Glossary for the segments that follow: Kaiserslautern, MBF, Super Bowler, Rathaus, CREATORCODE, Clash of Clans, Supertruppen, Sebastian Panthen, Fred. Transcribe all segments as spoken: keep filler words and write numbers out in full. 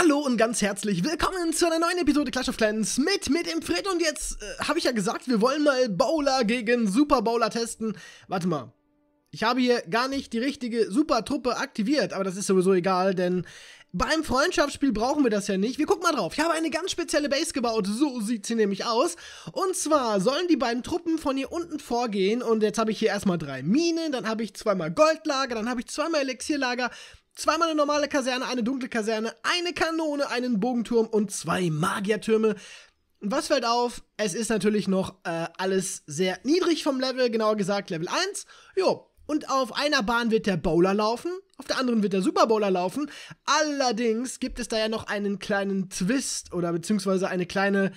Hallo und ganz herzlich willkommen zu einer neuen Episode Clash of Clans mit, mit dem Fred. Und jetzt äh, habe ich ja gesagt, wir wollen mal Bowler gegen Super Bowler testen. Warte mal, ich habe hier gar nicht die richtige Super Truppe aktiviert, aber das ist sowieso egal, denn beim Freundschaftsspiel brauchen wir das ja nicht. Wir gucken mal drauf. Ich habe eine ganz spezielle Base gebaut. So sieht sie nämlich aus. Und zwar sollen die beiden Truppen von hier unten vorgehen. Und jetzt habe ich hier erstmal drei Minen, dann habe ich zweimal Goldlager, dann habe ich zweimal Elixierlager, zweimal eine normale Kaserne, eine dunkle Kaserne, eine Kanone, einen Bogenturm und zwei Magiertürme. Und was fällt auf? Es ist natürlich noch äh, alles sehr niedrig vom Level, genauer gesagt Level eins. Jo, und auf einer Bahn wird der Bowler laufen, auf der anderen wird der Super Bowler laufen. Allerdings gibt es da ja noch einen kleinen Twist oder beziehungsweise eine kleine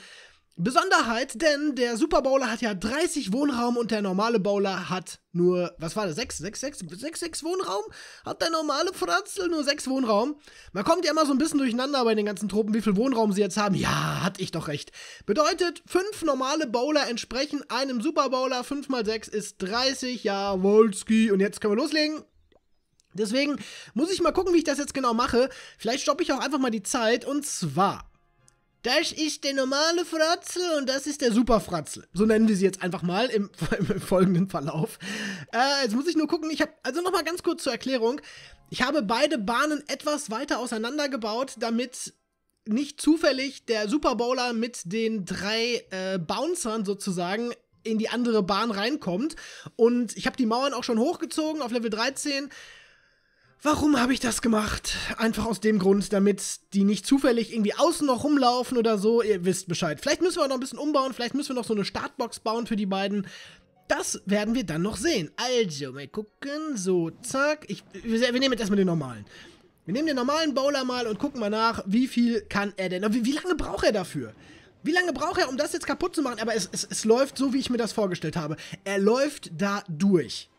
Besonderheit, denn der Super Bowler hat ja dreißig Wohnraum und der normale Bowler hat nur, was war das, sechs, sechs, sechs, sechs, sechs Wohnraum? Hat der normale Fratzel nur sechs Wohnraum? Man kommt ja immer so ein bisschen durcheinander bei den ganzen Truppen, wie viel Wohnraum sie jetzt haben. Ja, hatte ich doch recht. Bedeutet, fünf normale Bowler entsprechen einem Super Bowler, fünf mal sechs ist dreißig, Jawolski. Und jetzt können wir loslegen. Deswegen muss ich mal gucken, wie ich das jetzt genau mache. Vielleicht stoppe ich auch einfach mal die Zeit, und zwar: das ist der normale Fratzel und das ist der Super Fratzel. So nennen wir sie jetzt einfach mal im, im folgenden Verlauf. Äh, jetzt muss ich nur gucken, ich habe, also nochmal ganz kurz zur Erklärung. Ich habe beide Bahnen etwas weiter auseinander gebaut, damit nicht zufällig der Super Bowler mit den drei äh, Bouncern sozusagen in die andere Bahn reinkommt. Und ich habe die Mauern auch schon hochgezogen auf Level dreizehn. Warum habe ich das gemacht? Einfach aus dem Grund, damit die nicht zufällig irgendwie außen noch rumlaufen oder so. Ihr wisst Bescheid. Vielleicht müssen wir auch noch ein bisschen umbauen. Vielleicht müssen wir noch so eine Startbox bauen für die beiden. Das werden wir dann noch sehen. Also, mal gucken. So, zack. Ich, wir, wir nehmen jetzt erstmal den normalen. Wir nehmen den normalen Bowler mal und gucken mal nach, wie viel kann er denn? Wie, wie lange braucht er dafür? Wie lange braucht er, um das jetzt kaputt zu machen? Aber es, es, es läuft so, wie ich mir das vorgestellt habe. Er läuft da durch.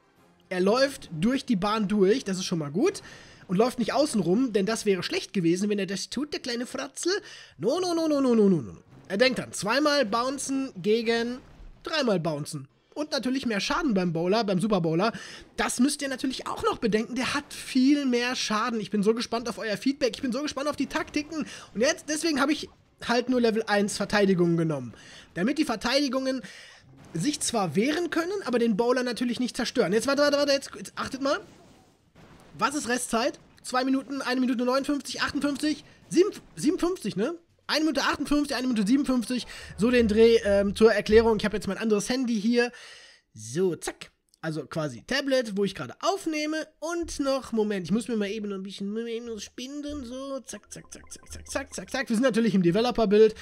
Er läuft durch die Bahn durch, das ist schon mal gut. Und läuft nicht außen rum, denn das wäre schlecht gewesen, wenn er das tut, der kleine Fratzel. No, no, no, no, no, no, no, no. Er denkt dann, zweimal bouncen gegen dreimal bouncen. Und natürlich mehr Schaden beim Bowler, beim Super Bowler. Das müsst ihr natürlich auch noch bedenken, der hat viel mehr Schaden. Ich bin so gespannt auf euer Feedback, ich bin so gespannt auf die Taktiken. Und jetzt, deswegen habe ich halt nur Level eins Verteidigungen genommen. Damit die Verteidigungen sich zwar wehren können, aber den Bowler natürlich nicht zerstören. Jetzt, warte, warte, warte, jetzt, jetzt achtet mal. Was ist Restzeit? zwei Minuten, eine Minute neunundfünfzig, achtundfünfzig, siebenundfünfzig, ne? eine Minute achtundfünfzig, eine Minute siebenundfünfzig, so den Dreh. ähm, zur Erklärung. Ich habe jetzt mein anderes Handy hier. So, zack. Also quasi Tablet, wo ich gerade aufnehme. Und noch, Moment, ich muss mir mal eben noch ein bisschen spinnen. So, zack, zack, zack, zack, zack, zack, zack, zack. Wir sind natürlich im Developer-Bild.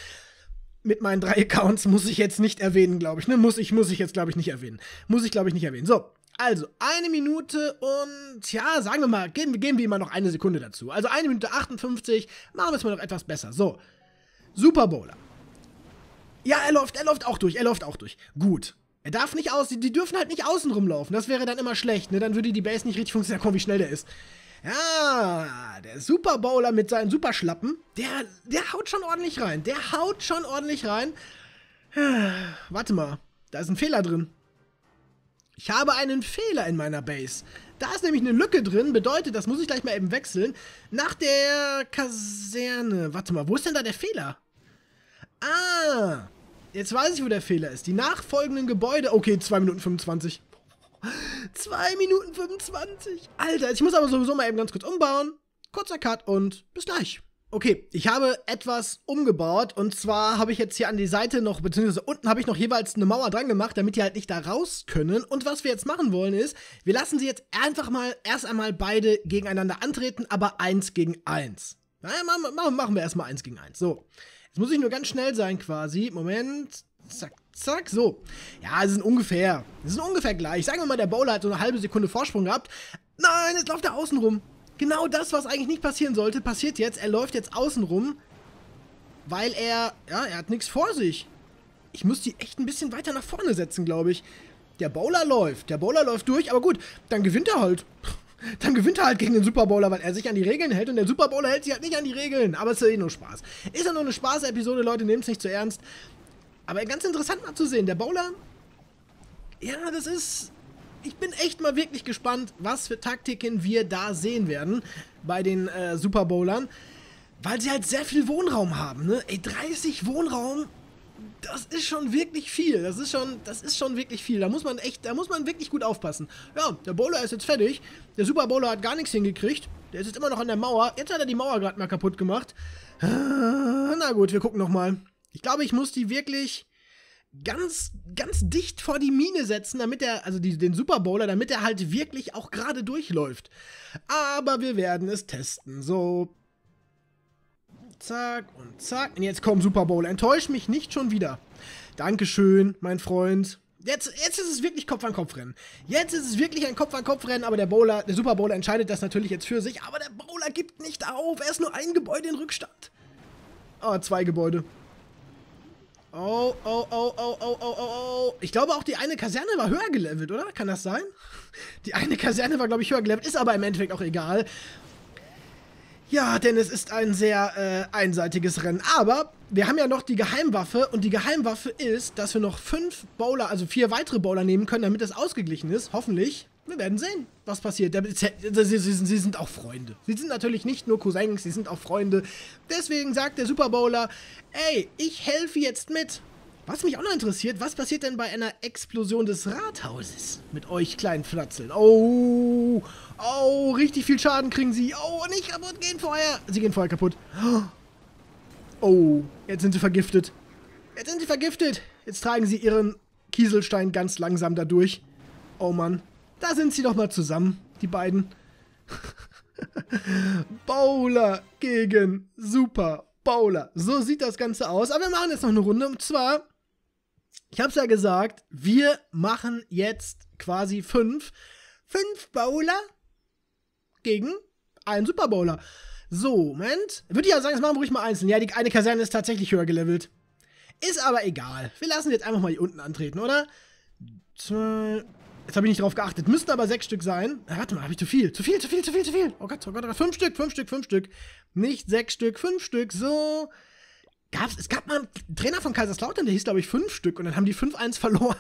Mit meinen drei Accounts muss ich jetzt nicht erwähnen, glaube ich. Ne? Muss ich, muss ich jetzt, glaube ich, nicht erwähnen. Muss ich, glaube ich, nicht erwähnen. So, also eine Minute und, ja, sagen wir mal, geben, geben wir immer noch eine Sekunde dazu. Also eine Minute achtundfünfzig, machen wir es mal noch etwas besser. So, Super Bowler. Ja, er läuft, er läuft auch durch, er läuft auch durch. Gut. Er darf nicht aus, die, die dürfen halt nicht außen rumlaufen. Das wäre dann immer schlecht, ne? Dann würde die Base nicht richtig funktionieren. Komm, wie schnell der ist. Ja, der Super Bowler mit seinen Superschlappen, der, der haut schon ordentlich rein. Der haut schon ordentlich rein. Warte mal, da ist ein Fehler drin. Ich habe einen Fehler in meiner Base. Da ist nämlich eine Lücke drin, bedeutet, das muss ich gleich mal eben wechseln. Nach der Kaserne. Warte mal, wo ist denn da der Fehler? Ah, jetzt weiß ich, wo der Fehler ist. Die nachfolgenden Gebäude. Okay, zwei Minuten fünfundzwanzig. zwei Minuten fünfundzwanzig. Alter, ich muss aber sowieso mal eben ganz kurz umbauen. Kurzer Cut und bis gleich. Okay, ich habe etwas umgebaut. Und zwar habe ich jetzt hier an die Seite noch, beziehungsweise unten habe ich noch jeweils eine Mauer dran gemacht, damit die halt nicht da raus können. Und was wir jetzt machen wollen ist, wir lassen sie jetzt einfach mal, erst einmal beide gegeneinander antreten, aber eins gegen eins. Ja, machen, machen wir erstmal eins gegen eins. So, jetzt muss ich nur ganz schnell sein quasi. Moment, zack. Zack, so. Ja, sie sind ungefähr. Sie sind ungefähr gleich. Sagen wir mal, der Bowler hat so eine halbe Sekunde Vorsprung gehabt. Nein, jetzt läuft er außen rum. Genau das, was eigentlich nicht passieren sollte, passiert jetzt. Er läuft jetzt außen rum, weil er, ja, er hat nichts vor sich. Ich muss die echt ein bisschen weiter nach vorne setzen, glaube ich. Der Bowler läuft. Der Bowler läuft durch, aber gut, dann gewinnt er halt. Dann gewinnt er halt gegen den Super Bowler, weil er sich an die Regeln hält und der Super Bowler hält sich halt nicht an die Regeln. Aber es ist ja eh nur Spaß. Ist ja nur eine Spaß-Episode, Leute, nehmt es nicht zu ernst. Aber ganz interessant mal zu sehen, der Bowler, ja, das ist, ich bin echt mal wirklich gespannt, was für Taktiken wir da sehen werden bei den äh, Super Bowlern. Weil sie halt sehr viel Wohnraum haben, ne? Ey, dreißig Wohnraum, das ist schon wirklich viel. Das ist schon, das ist schon wirklich viel. Da muss man echt, da muss man wirklich gut aufpassen. Ja, der Bowler ist jetzt fertig. Der Super Bowler hat gar nichts hingekriegt. Der ist jetzt immer noch an der Mauer. Jetzt hat er die Mauer gerade mal kaputt gemacht. Na gut, wir gucken nochmal. Ich glaube, ich muss die wirklich ganz, ganz dicht vor die Mine setzen, damit er, also die, den Super Bowler, damit er halt wirklich auch gerade durchläuft. Aber wir werden es testen. So. Zack und zack. Und jetzt komm, Super Bowler, enttäusch mich nicht schon wieder. Dankeschön, mein Freund. Jetzt, jetzt ist es wirklich Kopf-an-Kopf-Rennen. Jetzt ist es wirklich ein Kopf-an-Kopf-Rennen, aber der Bowler, der Super Bowler entscheidet das natürlich jetzt für sich. Aber der Bowler gibt nicht auf. Er ist nur ein Gebäude in Rückstand. Ah, oh, zwei Gebäude. Oh, oh, oh, oh, oh, oh, oh, oh. Ich glaube, auch die eine Kaserne war höher gelevelt, oder? Kann das sein? Die eine Kaserne war, glaube ich, höher gelevelt. Ist aber im Endeffekt auch egal. Ja, denn es ist ein sehr äh, einseitiges Rennen. Aber wir haben ja noch die Geheimwaffe. Und die Geheimwaffe ist, dass wir noch fünf Bowler, also vier weitere Bowler nehmen können, damit das ausgeglichen ist. Hoffentlich. Wir werden sehen, was passiert. Sie sind auch Freunde. Sie sind natürlich nicht nur Cousins, sie sind auch Freunde. Deswegen sagt der Super Bowler, ey, ich helfe jetzt mit. Was mich auch noch interessiert, was passiert denn bei einer Explosion des Rathauses mit euch kleinen Flatzeln? Oh, oh, richtig viel Schaden kriegen sie. Oh, nicht kaputt gehen vorher. Sie gehen vorher kaputt. Oh, jetzt sind sie vergiftet. Jetzt sind sie vergiftet. Jetzt tragen sie ihren Kieselstein ganz langsam da durch. Oh Mann. Da sind sie doch mal zusammen, die beiden. Bowler gegen Super Bowler. So sieht das Ganze aus. Aber wir machen jetzt noch eine Runde. Und zwar, ich habe es ja gesagt, wir machen jetzt quasi fünf. Fünf Bowler gegen einen Super Bowler. So, Moment. Würde ich ja sagen, das machen wir ruhig mal einzeln. Ja, die eine Kaserne ist tatsächlich höher gelevelt. Ist aber egal. Wir lassen jetzt einfach mal hier unten antreten, oder? Zwei... Jetzt habe ich nicht drauf geachtet. Müssten aber sechs Stück sein. Ja, warte mal, habe ich zu viel? Zu viel, zu viel, zu viel, zu viel. Oh Gott, oh Gott, oh Gott. Fünf Stück, fünf Stück, fünf Stück. Nicht sechs Stück, fünf Stück. So. Gab's, es gab mal einen Trainer von Kaiserslautern, der hieß, glaube ich, fünf Stück. Und dann haben die fünf eins verloren.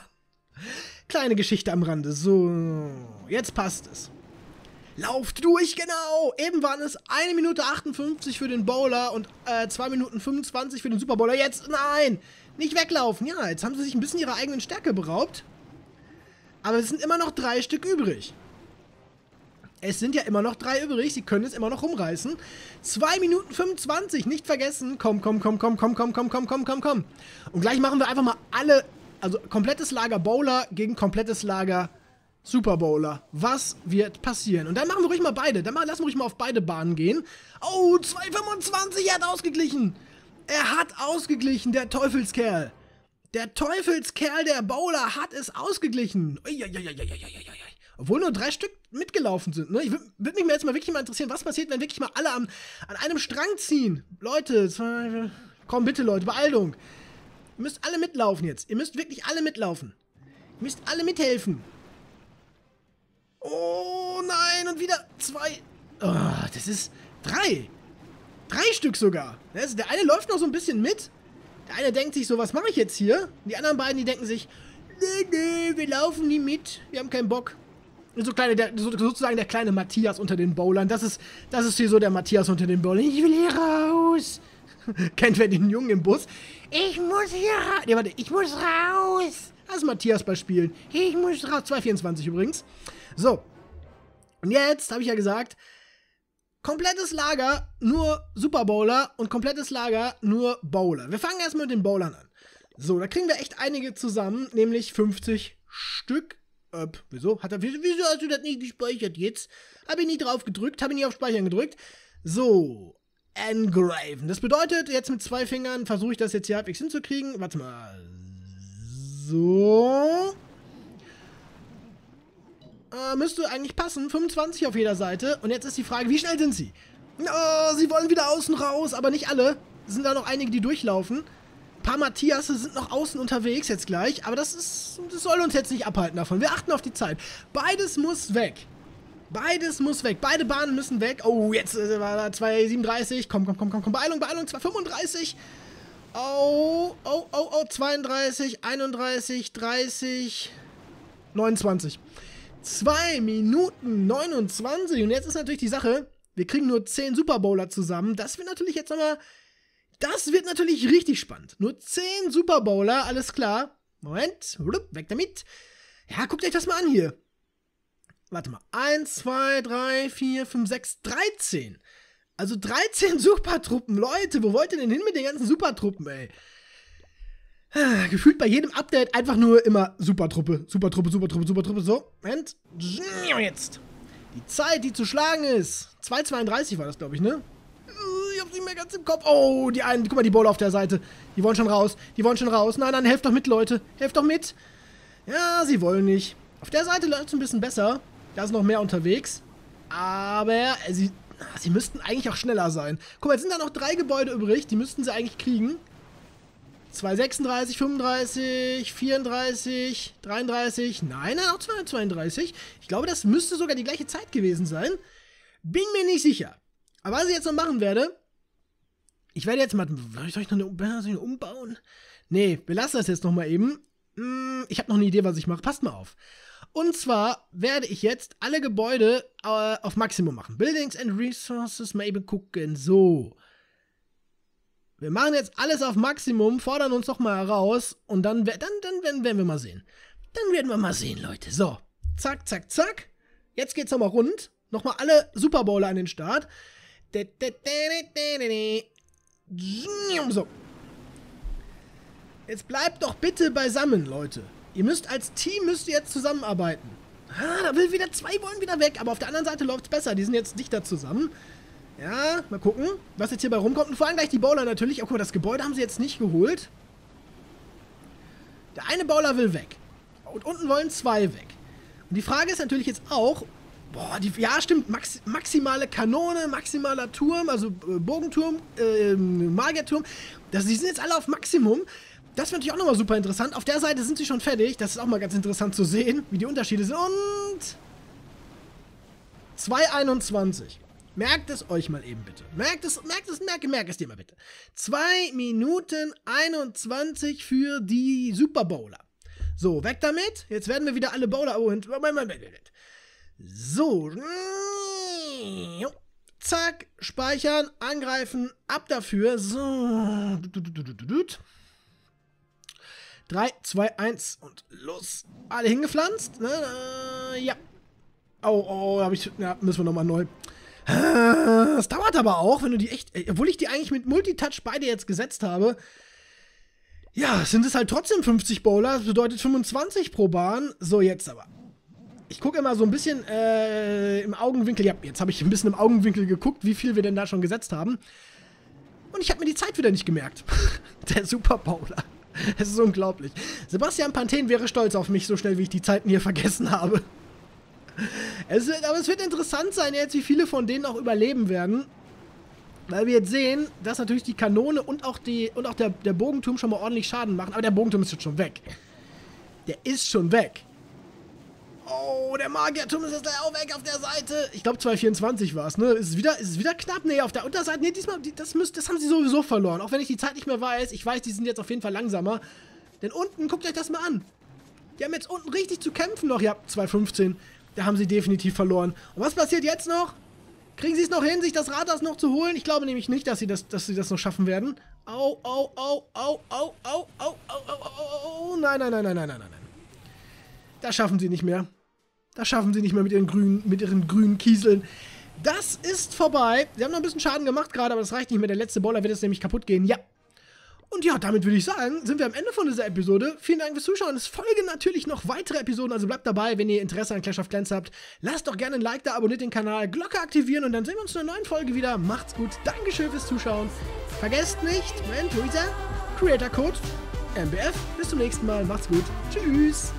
Kleine Geschichte am Rande. So. Jetzt passt es. Lauft durch, genau. Eben waren es eine Minute achtundfünfzig für den Bowler und äh, zwei Minuten fünfundzwanzig für den Super Bowler. Jetzt, nein. Nicht weglaufen. Ja, jetzt haben sie sich ein bisschen ihrer eigenen Stärke beraubt. Aber es sind immer noch drei Stück übrig. Es sind ja immer noch drei übrig. Sie können es immer noch rumreißen. zwei Minuten fünfundzwanzig, nicht vergessen. Komm, komm, komm, komm, komm, komm, komm, komm, komm, komm, komm. Und gleich machen wir einfach mal alle, also komplettes Lager Bowler gegen komplettes Lager Super Bowler. Was wird passieren? Und dann machen wir ruhig mal beide. Dann lassen wir ruhig mal auf beide Bahnen gehen. Oh, zwei Minuten fünfundzwanzig, er hat ausgeglichen. Er hat ausgeglichen, der Teufelskerl. Der Teufelskerl, der Bowler, hat es ausgeglichen. Obwohl nur drei Stück mitgelaufen sind. Ne? Ich würde mich jetzt mal wirklich mal interessieren, was passiert, wenn wirklich mal alle am, an einem Strang ziehen. Leute, zwei, komm bitte, Leute, Beeilung. Ihr müsst alle mitlaufen jetzt. Ihr müsst wirklich alle mitlaufen. Ihr müsst alle mithelfen. Oh nein, und wieder zwei. Oh, das ist drei. Drei Stück sogar. Also der eine läuft noch so ein bisschen mit. Der eine denkt sich so, was mache ich jetzt hier? Die anderen beiden, die denken sich, nee, nee, wir laufen nie mit, wir haben keinen Bock. So kleine, der, so, sozusagen der kleine Matthias unter den Bowlern. Das ist, das ist hier so der Matthias unter den Bowlern. Ich will hier raus. Kennt wer den Jungen im Bus? Ich muss hier raus. Nee, warte, ich muss raus. Das ist Matthias bei Spielen. Ich muss raus. zwei Komma vierundzwanzig übrigens. So. Und jetzt, habe ich ja gesagt, komplettes Lager, nur Super Bowler und komplettes Lager, nur Bowler. Wir fangen erstmal mit den Bowlern an. So, da kriegen wir echt einige zusammen, nämlich fünfzig Stück. Äh, wieso? Hat er, wieso hast du das nicht gespeichert jetzt? Habe ich nie drauf gedrückt, habe ich nie auf Speichern gedrückt. So, engraven. Das bedeutet, jetzt mit zwei Fingern versuche ich das jetzt hier halbwegs hinzukriegen. Warte mal. So. Uh, müsste eigentlich passen. fünfundzwanzig auf jeder Seite. Und jetzt ist die Frage, wie schnell sind sie? Oh, sie wollen wieder außen raus, aber nicht alle. Es sind da noch einige, die durchlaufen. Ein paar Matthias sind noch außen unterwegs jetzt gleich. Aber das ist, das soll uns jetzt nicht abhalten davon. Wir achten auf die Zeit. Beides muss weg. Beides muss weg. Beide Bahnen müssen weg. Oh, jetzt war da zwei Komma siebenunddreißig. Komm, komm, komm, komm, komm. Beeilung, Beeilung. zwei Komma fünfunddreißig. Oh, oh, oh, oh. zweiunddreißig, einunddreißig, dreißig, neunundzwanzig. zwei Minuten neunundzwanzig. Und jetzt ist natürlich die Sache, Wir kriegen nur zehn Super Bowler zusammen. Das wird natürlich jetzt nochmal... Das wird natürlich richtig spannend. Nur zehn Super Bowler, alles klar. Moment, weg damit. Ja, guckt euch das mal an hier. Warte mal. eins, zwei, drei, vier, fünf, sechs, dreizehn. Also dreizehn Supertruppen. Leute, wo wollt ihr denn hin mit den ganzen Supertruppen, ey? Gefühlt bei jedem Update einfach nur immer Supertruppe, Supertruppe, Supertruppe, Supertruppe. So, Moment. Jetzt. Die Zeit, die zu schlagen ist. zwei Komma zweiunddreißig war das, glaube ich, ne? Ich hab's nicht mehr ganz im Kopf. Oh, die einen. Guck mal, die Bowler auf der Seite. Die wollen schon raus. Die wollen schon raus. Nein, nein, helft doch mit, Leute. Helft doch mit. Ja, sie wollen nicht. Auf der Seite läuft's ein bisschen besser. Da ist noch mehr unterwegs. Aber sie, sie müssten eigentlich auch schneller sein. Guck mal, jetzt sind da noch drei Gebäude übrig. Die müssten sie eigentlich kriegen. zwei Komma sechsunddreißig, fünfunddreißig, vierunddreißig, dreiunddreißig. Nein, nein, auch zwei Komma zweiunddreißig. Ich glaube, das müsste sogar die gleiche Zeit gewesen sein. Bin mir nicht sicher. Aber was ich jetzt noch machen werde, ich werde jetzt mal, soll ich noch eine umbauen? Nee, wir lassen das jetzt noch mal eben. Ich habe noch eine Idee, was ich mache. Passt mal auf. Und zwar werde ich jetzt alle Gebäude äh, auf Maximum machen. Buildings and Resources, mal eben gucken. So. Wir machen jetzt alles auf Maximum, fordern uns doch mal heraus und dann, dann, dann, dann werden wir mal sehen. Dann werden wir mal sehen, Leute. So, zack, zack, zack. Jetzt geht's nochmal rund. Nochmal alle Super Bowler an den Start. So. Jetzt bleibt doch bitte beisammen, Leute. Ihr müsst als Team, müsst ihr jetzt zusammenarbeiten. Ah, da will wieder zwei, wollen wieder weg. Aber auf der anderen Seite läuft's besser. Die sind jetzt dichter zusammen. Ja, mal gucken, was jetzt hierbei rumkommt. Und vor allem gleich die Bowler natürlich. Oh, guck mal, das Gebäude haben sie jetzt nicht geholt. Der eine Bowler will weg. Und unten wollen zwei weg. Und die Frage ist natürlich jetzt auch, boah, die, ja stimmt, max, maximale Kanone, maximaler Turm, also äh, Bogenturm, äh, Magierturm. Das, die sind jetzt alle auf Maximum. Das wird natürlich auch nochmal super interessant. Auf der Seite sind sie schon fertig. Das ist auch mal ganz interessant zu sehen, wie die Unterschiede sind. Und... zwei Komma einundzwanzig. Merkt es euch mal eben bitte. Merkt es, merkt es, merke, merke es dir mal bitte. zwei Minuten einundzwanzig für die Super Bowler. So, weg damit. Jetzt werden wir wieder alle Bowler... Oh, so. Zack. Speichern. Angreifen. Ab dafür. So. drei, zwei, eins und los. Alle hingepflanzt. Ja. Oh, oh, hab ich... Ja, müssen wir nochmal neu... Das dauert aber auch, wenn du die echt... Obwohl ich die eigentlich mit Multitouch beide jetzt gesetzt habe. Ja, sind es halt trotzdem fünfzig Bowler. Das bedeutet fünfundzwanzig pro Bahn. So, jetzt aber. Ich gucke immer so ein bisschen äh, im Augenwinkel. Ja, jetzt habe ich ein bisschen im Augenwinkel geguckt, wie viel wir denn da schon gesetzt haben. Und ich habe mir die Zeit wieder nicht gemerkt. Der Super Bowler. Es ist unglaublich. Sebastian Panthen wäre stolz auf mich, so schnell wie ich die Zeiten hier vergessen habe. Es wird, aber es wird interessant sein jetzt, wie viele von denen auch überleben werden. Weil wir jetzt sehen, dass natürlich die Kanone und auch, die, und auch der, der Bogenturm schon mal ordentlich Schaden machen. Aber der Bogenturm ist jetzt schon weg. Der ist schon weg. Oh, der Magierturm ist jetzt auch weg auf der Seite. Ich glaube, zwei Komma vierundzwanzig war es, ne? Ist es wieder, ist es wieder knapp? Ne, auf der Unterseite. Ne, diesmal, das, müsst, das haben sie sowieso verloren. Auch wenn ich die Zeit nicht mehr weiß. Ich weiß, die sind jetzt auf jeden Fall langsamer. Denn unten, guckt euch das mal an. Die haben jetzt unten richtig zu kämpfen noch. Ja, zwei Komma fünfzehn. Da haben sie definitiv verloren. Und was passiert jetzt noch? Kriegen sie es noch hin, sich das Rathaus noch zu holen? Ich glaube nämlich nicht, dass sie das, dass sie das noch schaffen werden. Au, au, au, au, au, au, au, au, au, nein, nein, nein, nein, nein, nein, nein. Das schaffen sie nicht mehr. Das schaffen sie nicht mehr mit ihren grünen, mit ihren grünen Kieseln. Das ist vorbei. Sie haben noch ein bisschen Schaden gemacht gerade, aber das reicht nicht mehr. Der letzte Bowler wird jetzt nämlich kaputt gehen. Ja. Und ja, damit würde ich sagen, sind wir am Ende von dieser Episode. Vielen Dank fürs Zuschauen. Es folgen natürlich noch weitere Episoden, also bleibt dabei, wenn ihr Interesse an Clash of Clans habt. Lasst doch gerne ein Like da, abonniert den Kanal, Glocke aktivieren und dann sehen wir uns in einer neuen Folge wieder. Macht's gut, Dankeschön fürs Zuschauen. Vergesst nicht, Moment, Luisa, Creator Code, M B F. Bis zum nächsten Mal, macht's gut, tschüss.